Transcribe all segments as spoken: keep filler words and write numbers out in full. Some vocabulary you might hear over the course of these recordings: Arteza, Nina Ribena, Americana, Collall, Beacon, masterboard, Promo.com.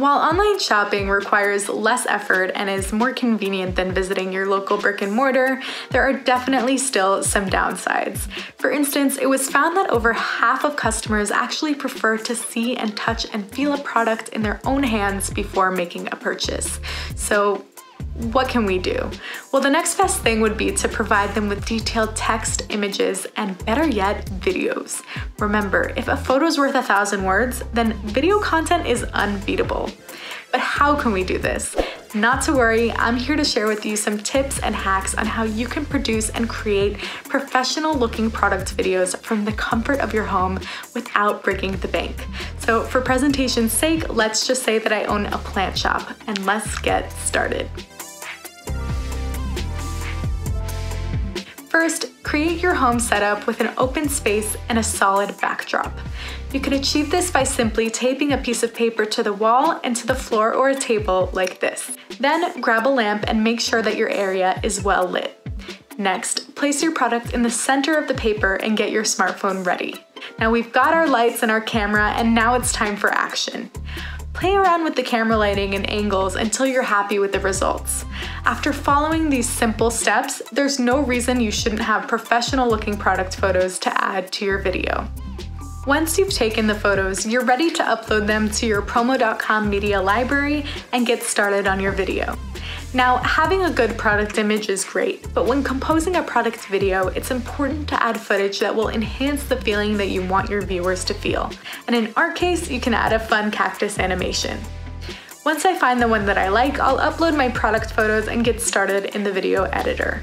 While online shopping requires less effort and is more convenient than visiting your local brick and mortar, there are definitely still some downsides. For instance, it was found that over half of customers actually prefer to see and touch and feel a product in their own hands before making a purchase. So, what can we do? Well, the next best thing would be to provide them with detailed text, images, and better yet, videos. Remember, if a photo's worth a thousand words, then video content is unbeatable. But how can we do this? Not to worry, I'm here to share with you some tips and hacks on how you can produce and create professional-looking product videos from the comfort of your home without breaking the bank. So for presentation's sake, let's just say that I own a plant shop, and let's get started. First, create your home setup with an open space and a solid backdrop. You can achieve this by simply taping a piece of paper to the wall and to the floor or a table like this. Then grab a lamp and make sure that your area is well lit. Next, place your product in the center of the paper and get your smartphone ready. Now we've got our lights and our camera, and now it's time for action. Play around with the camera lighting and angles until you're happy with the results. After following these simple steps, there's no reason you shouldn't have professional-looking product photos to add to your video. Once you've taken the photos, you're ready to upload them to your Promo dot com media library and get started on your video. Now, having a good product image is great, but when composing a product video, it's important to add footage that will enhance the feeling that you want your viewers to feel. And in our case, you can add a fun cactus animation. Once I find the one that I like, I'll upload my product photos and get started in the video editor.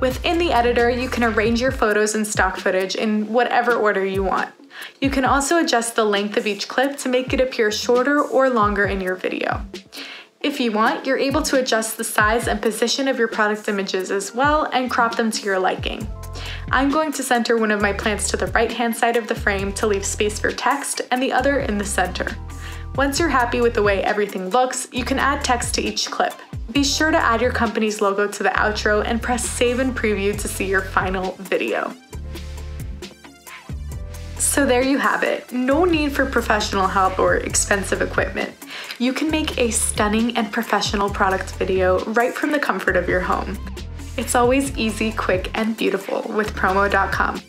Within the editor, you can arrange your photos and stock footage in whatever order you want. You can also adjust the length of each clip to make it appear shorter or longer in your video. If you want, you're able to adjust the size and position of your product images as well and crop them to your liking. I'm going to center one of my plants to the right-hand side of the frame to leave space for text and the other in the center. Once you're happy with the way everything looks, you can add text to each clip. Be sure to add your company's logo to the outro and press save and preview to see your final video. So there you have it. No need for professional help or expensive equipment. You can make a stunning and professional product video right from the comfort of your home. It's always easy, quick, and beautiful with Promo dot com.